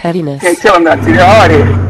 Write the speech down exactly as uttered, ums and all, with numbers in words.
pettiness. Can't tell him not to. Your hard headed.